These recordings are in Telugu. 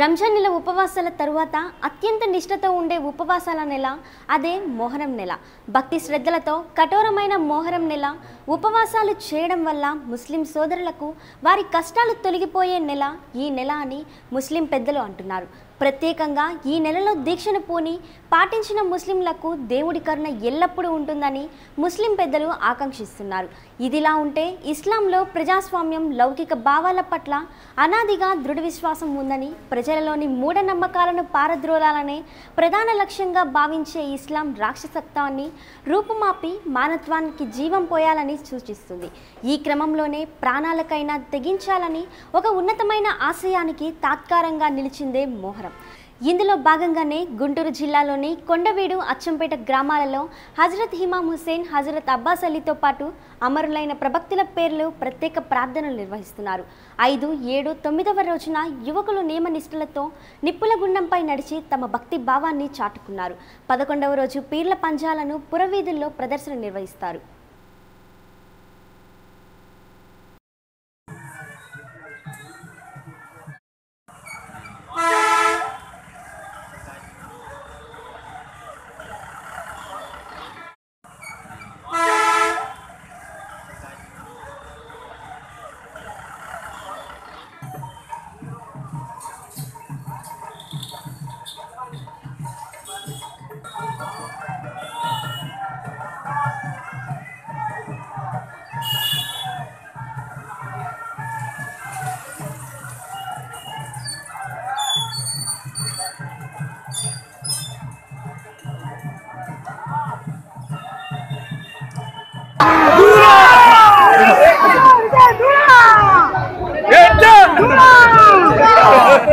రంజాన్ నెల ఉపవాసాల తరువాత అత్యంత నిష్ఠతో ఉండే ఉపవాసాల నెల అదే మోహరం నెల. భక్తి శ్రద్ధలతో కఠోరమైన మోహరం నెల ఉపవాసాలు చేయడం వల్ల ముస్లిం సోదరులకు వారి కష్టాలు తొలగిపోయే నెల ఈ నెల అని ముస్లిం పెద్దలు అంటున్నారు. ప్రత్యేకంగా ఈ నెలలో దీక్షను పూని పాటించిన ముస్లింలకు దేవుడి కరుణ ఎల్లప్పుడూ ఉంటుందని ముస్లిం పెద్దలు ఆకాంక్షిస్తున్నారు. ఇదిలా ఉంటే ఇస్లాంలో ప్రజాస్వామ్యం, లౌకిక భావాల పట్ల అనాదిగా దృఢ విశ్వాసం ఉందని, ప్రజలలోని మూఢనమ్మకాలను పారద్రోలాలనే ప్రధాన లక్ష్యంగా భావించే ఇస్లాం రాక్షసత్వాన్ని రూపుమాపి మానవత్వానికి జీవం పోయాలని సూచిస్తుంది. ఈ క్రమంలోనే ప్రాణాలకైనా తెగించాలని ఒక ఉన్నతమైన ఆశయానికి తాత్కారంగా నిలిచిందే మోహరం. ఇందులో భాగంగానే గుంటూరు జిల్లాలోని కొండవీడు, అచ్చంపేట గ్రామాలలో హజరత్ ఇమామ్ హుస్సేన్, హజరత్ అబ్బాస్ అలీతో పాటు అమరులైన ప్రవక్తల పేర్లు ప్రత్యేక ప్రార్థనలు నిర్వహిస్తున్నారు. 5, 7, 9వ రోజున యువకులు నియమనిష్టలతో నిప్పులగుండంపై నడిచి తమ భక్తి భావాన్ని చాటుకున్నారు. 11వ రోజు పీర్ల పంజాలను పురవీధుల్లో ప్రదర్శన నిర్వహిస్తారు.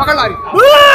Maka